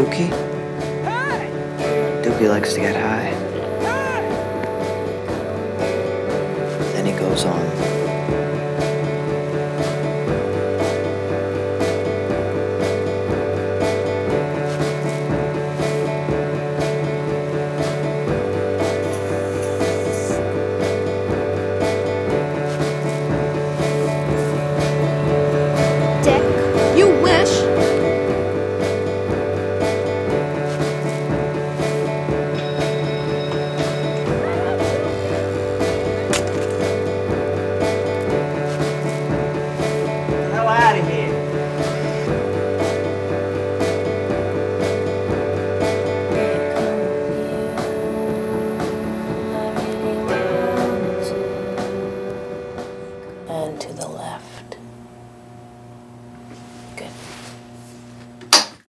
Dookie? Dookie likes to get high. Then he goes on.